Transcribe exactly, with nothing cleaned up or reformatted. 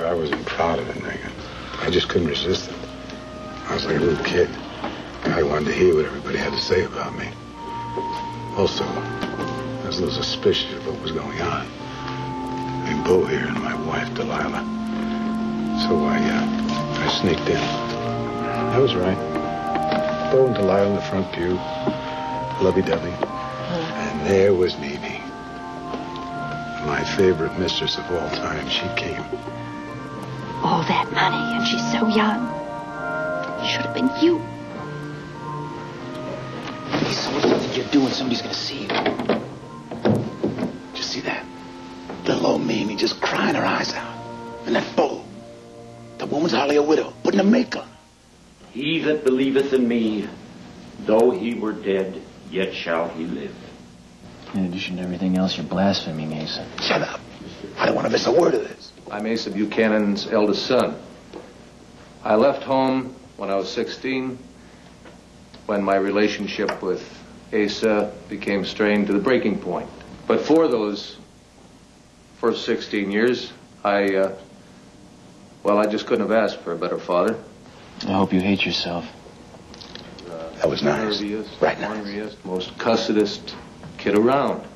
I wasn't proud of it, Megan. I just couldn't resist it. I was like a little kid. I wanted to hear what everybody had to say about me. Also, I was a little suspicious of what was going on. I mean, Bo here and my wife, Delilah. So I, uh, I sneaked in. I was right. Bo and Delilah in the front pew, lovey-dovey. And there was Mimi, my favorite mistress of all time. She came. All that money, and she's so young. It should have been you. Hey, someone's something you're doing, somebody's gonna see you. Did you see that? Little old Mimi just crying her eyes out. And that fool. The woman's hardly a widow, putting a make on her. He that believeth in me, though he were dead, yet shall he live. In addition to everything else, you're blaspheming, Mason. Shut up. I don't want to miss a word of this. I'm Asa Buchanan's eldest son. I left home when I was sixteen, when my relationship with Asa became strained to the breaking point. But for those first sixteen years, I, uh, well, I just couldn't have asked for a better father. I hope you hate yourself. That was nice. Right now. Nice. Most cussedest kid around.